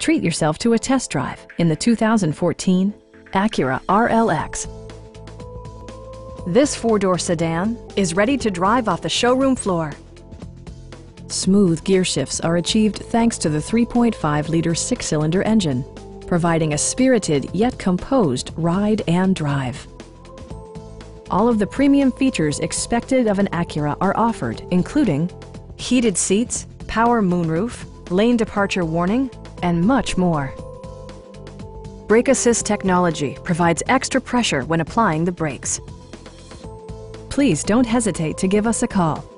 Treat yourself to a test drive in the 2014 Acura RLX. This four-door sedan is ready to drive off the showroom floor. Smooth gear shifts are achieved thanks to the 3.5-liter six-cylinder engine, providing a spirited yet composed ride and drive. All of the premium features expected of an Acura are offered, including heated seats, power moonroof, lane departure warning, and much more. Brake assist technology provides extra pressure when applying the brakes. Please don't hesitate to give us a call.